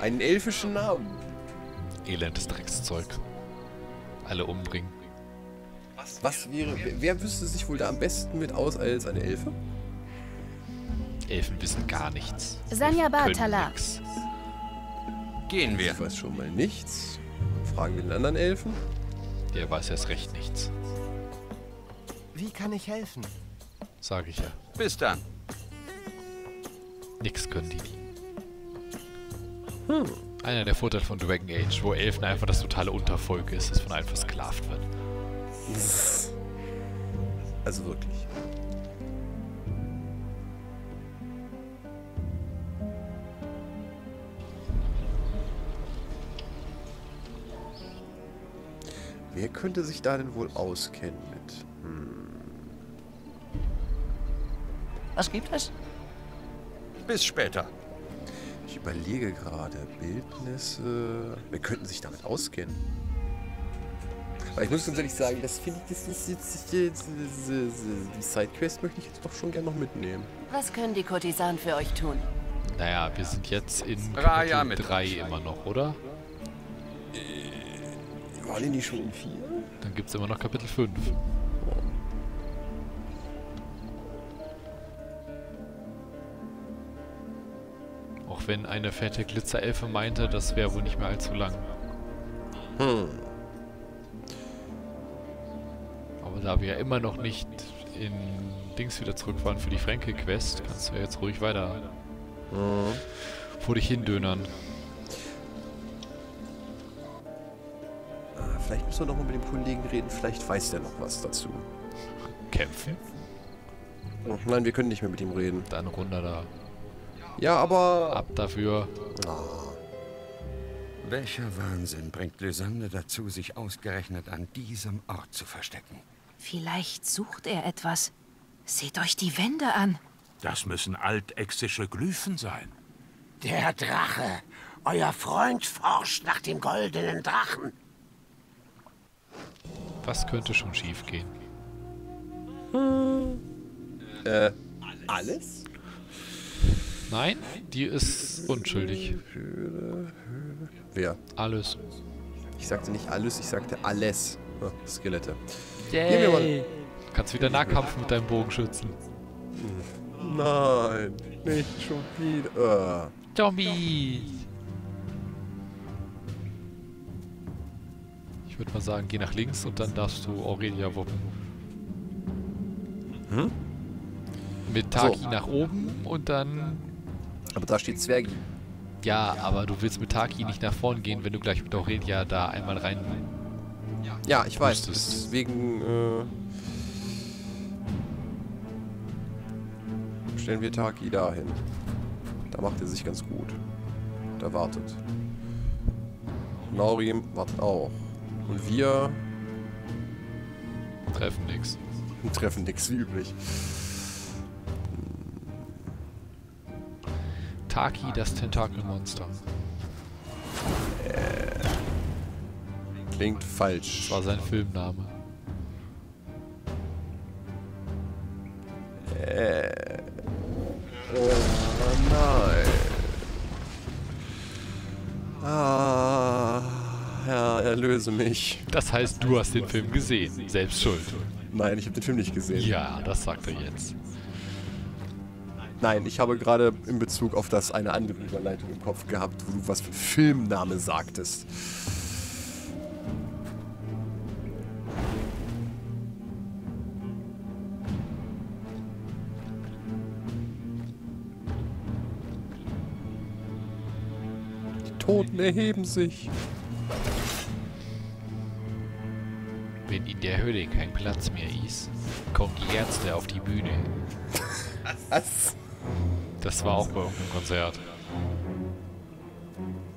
Einen elfischen Namen. Elendes Dreckszeug. Alle umbringen. Was wäre... Wer wüsste sich wohl da am besten mit aus als eine Elfe? Elfen wissen gar nichts. Sanyabar Tala. Gehen wir. Ich weiß schon mal nichts. Fragen wir den anderen Elfen. Der weiß erst recht nichts. Wie kann ich helfen? Sag ich ja. Bis dann. Nix können die nie. Einer der Vorteile von Dragon Age, wo Elfen einfach das totale Untervolk ist, das von einem versklavt wird. Also wirklich. Wer könnte sich da denn wohl auskennen mit? Was gibt es? Bis später. Ich überlege gerade. Bildnisse. Wir könnten sich damit auskennen. Aber ich muss ganz ehrlich sagen, das finde ich, die Sidequest möchte ich jetzt doch schon gerne noch mitnehmen. Was können die Kurtisanen für euch tun? Naja, wir sind jetzt in Kapitel 3 immer noch, oder? Waren die nicht schon in 4? Dann gibt es immer noch Kapitel 5. Auch wenn eine fette Glitzerelfe meinte, das wäre wohl nicht mehr allzu lang. Aber da wir ja immer noch nicht in Dings wieder zurück waren für die Fränkel-Quest, kannst du ja jetzt ruhig weiter vor dich hindönern. Vielleicht müssen wir noch mal mit dem Kollegen reden, vielleicht weiß der noch was dazu. Kämpfen? Oh, nein, wir können nicht mehr mit ihm reden. Dann runter da. Ja, aber... Ab dafür. Oh. Welcher Wahnsinn bringt Lysanne dazu, sich ausgerechnet an diesem Ort zu verstecken? Vielleicht sucht er etwas. Seht euch die Wände an. Das müssen altexische Glyphen sein. Der Drache. Euer Freund forscht nach dem goldenen Drachen. Was könnte schon schief gehen? Alles? Nein, die ist unschuldig. Wer? Alles. Ich sagte nicht alles, ich sagte alles. Oh, Skelette. Gehen wir mal. Kannst wieder Nahkampf mit deinem Bogen schützen. Nein, nicht schon wieder. Zombie! Ich würde mal sagen, geh nach links und dann darfst du Aurelia wuppen. Mit Taki nach oben und dann... Aber da steht Zwergi. Ja, aber du willst mit Taki nicht nach vorn gehen, wenn du gleich mit Aurelia da einmal rein... Ja, ich weiß. Deswegen... stellen wir Taki dahin. Da macht er sich ganz gut. Da wartet. Naurim wartet auch. Und wir... treffen nix. Treffen nix, wie üblich. Taki, das Tentakelmonster. Klingt falsch. Das war sein Filmname. Oh nein. Ja, erlöse mich. Das heißt, du hast den Film gesehen. Selbst schuld. Nein, ich habe den Film nicht gesehen. Ja, das sagt er jetzt. Nein, ich habe gerade in Bezug auf das eine andere Überleitung im Kopf gehabt, wo du was für Filmname sagtest. Die Toten erheben sich. Wenn in der Höhle kein Platz mehr ist, kommen die Ärzte auf die Bühne. Was? Das war auch bei irgendeinem Konzert.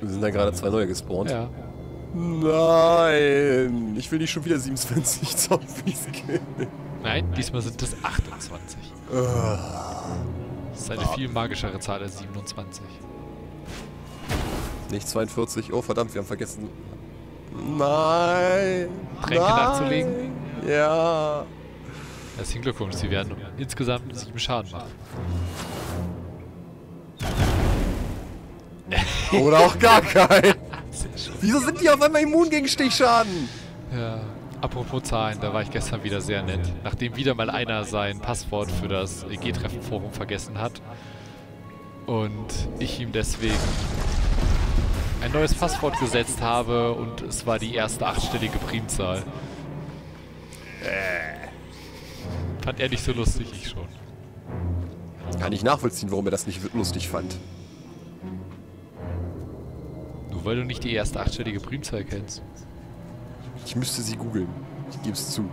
Wir sind da gerade 2 neue gespawnt. Ja. Nein! Ich will nicht schon wieder 27 Zombies killen. Nein, diesmal sind es 28. Das ist eine viel magischere Zahl als 27. Nicht 42. Oh verdammt, wir haben vergessen. Nein! Tränke nachzulegen? Ja. Herzlichen Glückwunsch, sie werden insgesamt 7 Schaden machen. Oder auch gar keinen. Wieso sind die auf einmal immun gegen Stichschaden? Ja. Apropos Zahlen, da war ich gestern wieder sehr nett. Nachdem wieder mal einer sein Passwort für das EG-Treffen-Forum vergessen hat und ich ihm deswegen ein neues Passwort gesetzt habe und es war die erste 8-stellige Primzahl. Fand er nicht so lustig, ich schon. Kann ich nachvollziehen, warum er das nicht lustig fand. Nur weil du nicht die erste 8-stellige Primzahl kennst. Ich müsste sie googeln. Ich gebe es zu.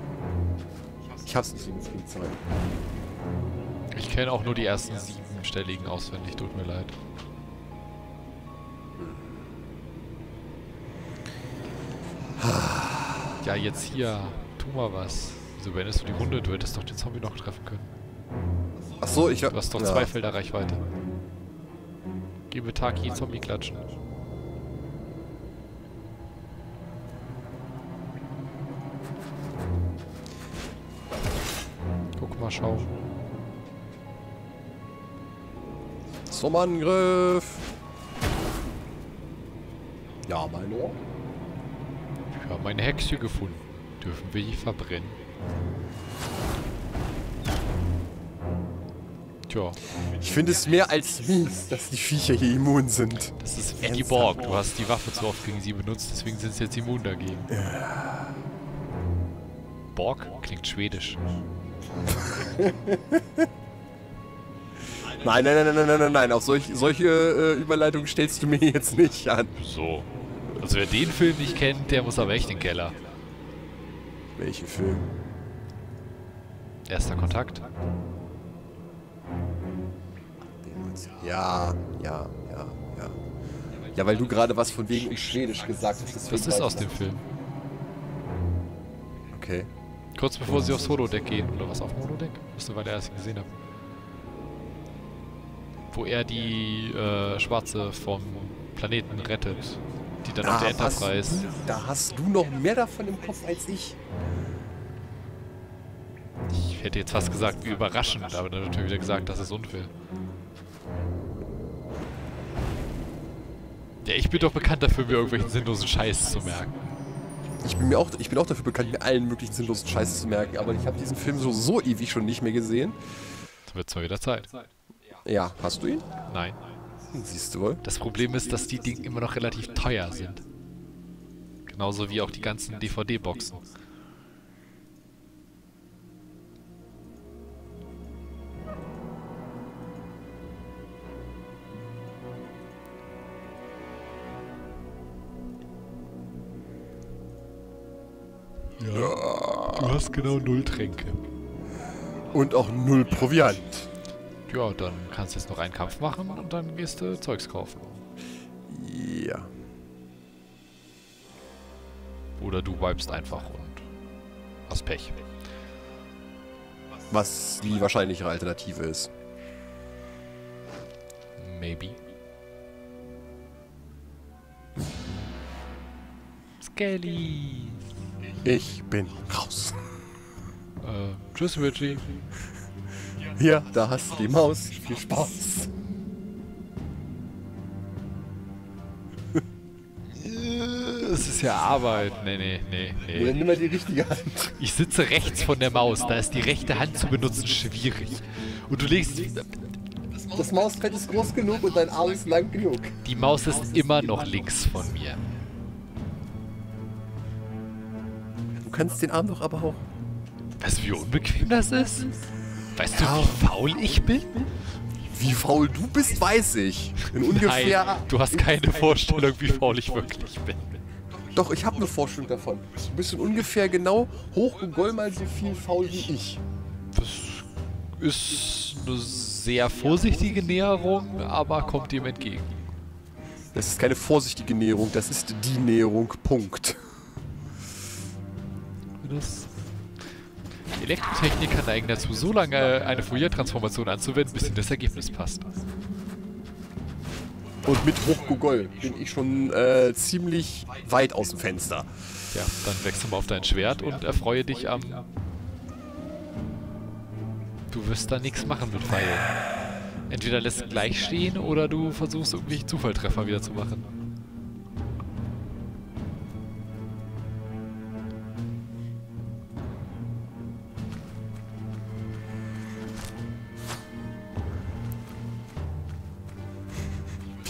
Ich hab's nicht so gut viel Zeit. Ich kenne auch nur die ersten 7-stelligen auswendig, tut mir leid. Ja, jetzt hier. Tu mal was. Wieso beendest du die Runde? Du hättest doch den Zombie noch treffen können. Ach so, ich hab... Du hast doch 2 Felder Reichweite. Geh mit Taki Zombie klatschen. Mal schauen. Zum Angriff! Ja, mein Ohr. Ich habe meine Hexe gefunden. Dürfen wir die verbrennen? Tja. Ich finde es mehr als mies, dass die Viecher hier immun sind. Das ist Eddie Borg. Du hast die Waffe zu oft gegen sie benutzt, deswegen sind sie jetzt immun dagegen. Borg klingt schwedisch. Nein, nein, nein, nein, nein, nein, nein, auf solche Überleitungen stellst du mir jetzt nicht an. So. Also wer den Film nicht kennt, der muss aber echt in den Keller. Welchen Film? Erster Kontakt. Ja, ja, ja, ja. Ja, weil du gerade was von wegen Schwedisch gesagt hast. Das ist aus dem Film. Okay. Kurz bevor sie aufs Holodeck gehen, oder was auf dem Holodeck? Wusste, weil ich sie gesehen habe. Wo er die Schwarze vom Planeten rettet, die dann auf der Enterprise... Da hast du noch mehr davon im Kopf als ich. Ich hätte jetzt fast gesagt, wie überraschend, aber dann natürlich wieder gesagt, das ist unfair. Ja, ich bin doch bekannt dafür, mir irgendwelchen sinnlosen Scheiß zu merken. Ich bin auch dafür bekannt, mir allen möglichen sinnlosen Scheiß zu merken, aber ich habe diesen Film so ewig schon nicht mehr gesehen. Jetzt wird's mal wieder Zeit. Ja, hast du ihn? Nein. Siehst du wohl. Das Problem ist, dass die Dinge immer noch relativ teuer sind. Genauso wie auch die ganzen DVD-Boxen. Ja, du hast genau 0 Tränke. Und auch 0 Proviant. Ja, dann kannst du jetzt noch einen Kampf machen und dann gehst du Zeugs kaufen. Ja. Oder du wipest einfach und hast Pech. Was die wahrscheinlichere Alternative ist. Maybe. Skelly. Ich bin raus. Tschüss, Richie. Hier, da hast du die Maus. Viel Spaß. Es ist ja Arbeit. Nee, nee, nee, nee. Dann nimm mal die richtige Hand. Ich sitze rechts von der Maus. Da ist die rechte Hand zu benutzen schwierig. Und du legst... Das Mausfeld ist groß genug und dein Arm ist lang genug. Die Maus ist immer noch links von mir. Du kannst den Arm doch aber auch... Weißt du, wie unbequem das ist? Weißt du, wie faul ich bin? Wie faul du bist, weiß ich. In ungefähr... Nein, du hast keine Vorstellung, wie faul ich wirklich bin. Doch, ich habe eine Vorstellung davon. Du bist in ungefähr genau hochgegolmalt so viel faul wie ich. Das ist eine sehr vorsichtige Näherung, aber kommt dem entgegen. Das ist keine vorsichtige Näherung, das ist die Näherung, Punkt. Das. Die Elektrotechniker neigen dazu, so lange eine Fourier-Transformation anzuwenden, bis ihnen das Ergebnis passt. Und mit Hochgogol bin ich schon ziemlich weit aus dem Fenster. Ja, dann wechsel mal auf dein Schwert und erfreue dich am... Du wirst da nichts machen mit Pfeilen. Entweder lässt es gleich stehen oder du versuchst irgendwie Zufalltreffer wieder zu machen.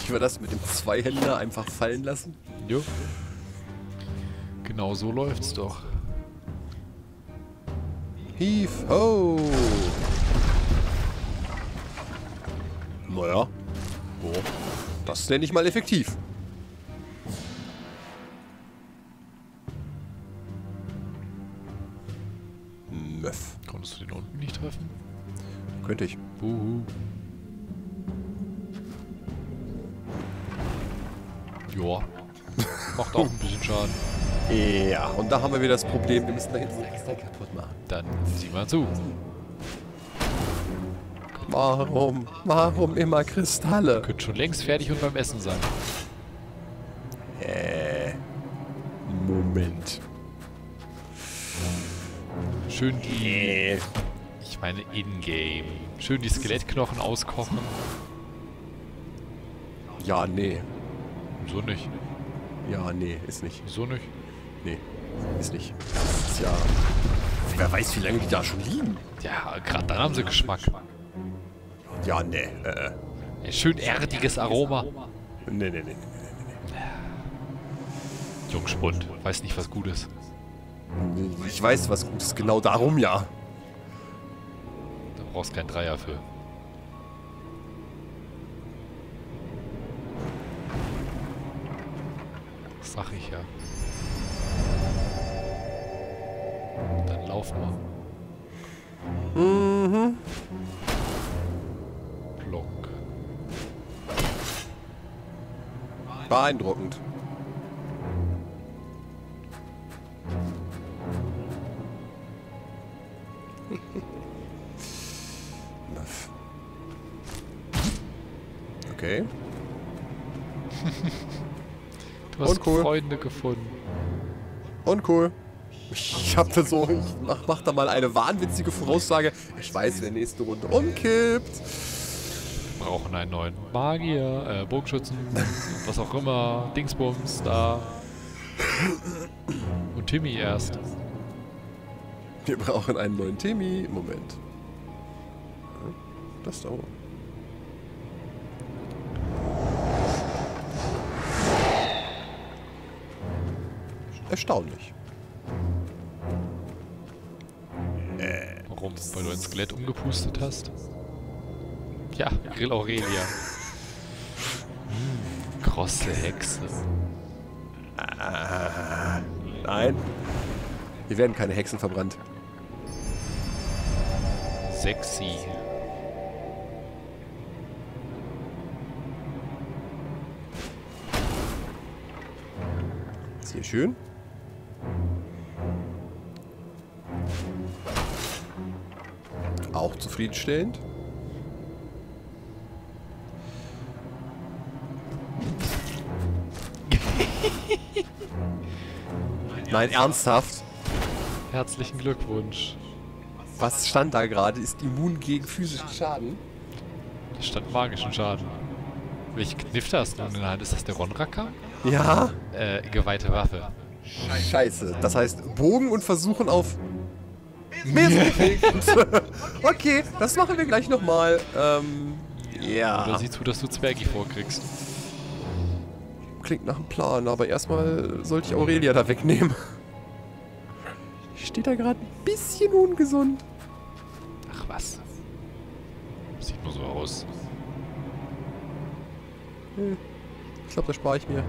Wie war das mit dem Zweihänder einfach fallen lassen? Jo. Genau so läuft's doch. Heave ho! Naja. Oh. Das nenne ich mal effektiv. Möff. Konntest du den unten nicht treffen? Könnte ich. Buhu. Joa. Macht auch ein bisschen Schaden. Ja, und da haben wir wieder das Problem, wir müssen da jetzt extra kaputt machen. Dann sieh mal zu. Warum? Warum immer Kristalle? Wir können schon längst fertig und beim Essen sein. Moment. Schön die... Ich meine in-game. Schön die Skelettknochen auskochen. Ja, nee. Wieso nicht? Ja, nee, ist nicht. Wieso nicht? Nee, ist nicht. Das ist ja... Wer weiß, wie lange die da schon liegen. Ja, gerade dann haben sie Geschmack. Ja, nee, Ein schön erdiges Aroma. Nee. Jungspund, weiß nicht, was gut ist. Ich weiß, was gut ist, genau darum ja. Da brauchst kein Dreier für. Das sag ich ja. Dann lauf mal. Mhm. Block. Beeindruckend. Okay. Du hast Freunde gefunden. Uncool. Ich hab da so, ich mach da mal eine wahnwitzige Voraussage. Ich weiß, wer in der nächsten Runde umkippt. Wir brauchen einen neuen Magier, Bogenschützen, was auch immer, Dingsbums, da. Und Timmy erst. Wir brauchen einen neuen Timmy. Moment. Das dauert. Erstaunlich. Warum? Weil du ein Skelett umgepustet hast? Ja, Grill Aurelia. Krosse Hexe. Nein. Wir werden keine Hexen verbrannt. Sexy. Sehr schön. Auch zufriedenstellend. Nein, ernsthaft. Herzlichen Glückwunsch. Was stand da gerade? Ist immun gegen physischen Schaden? Da stand magischen Schaden. Welche Knifte hast du in der Hand? Ist das der Ronrakar? Ja. Geweihte Waffe. Scheiße. Das heißt Bogen und versuchen auf... Okay, das machen wir gleich nochmal. Ja. Oder sieh zu, dass du Zwergi vorkriegst. Klingt nach einem Plan, aber erstmal sollte ich Aurelia da wegnehmen. Ich stehe da gerade ein bisschen ungesund. Ach was. Sieht nur so aus. Ich glaube, das spare ich mir.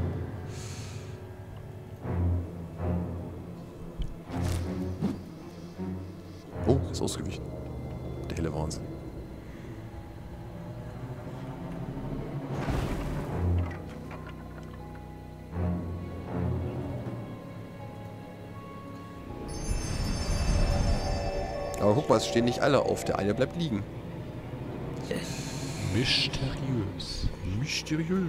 Oh, ist ausgewichen. Der helle Wahnsinn. Aber guck mal, es stehen nicht alle auf. Der eine bleibt liegen. Mysteriös. Mysteriös.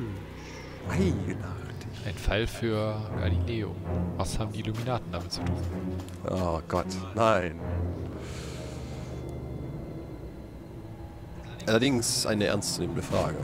Eigenartig. Ein Fall für Galileo. Was haben die Illuminaten damit zu tun? Oh Gott, nein. Allerdings eine ernstzunehmende Frage.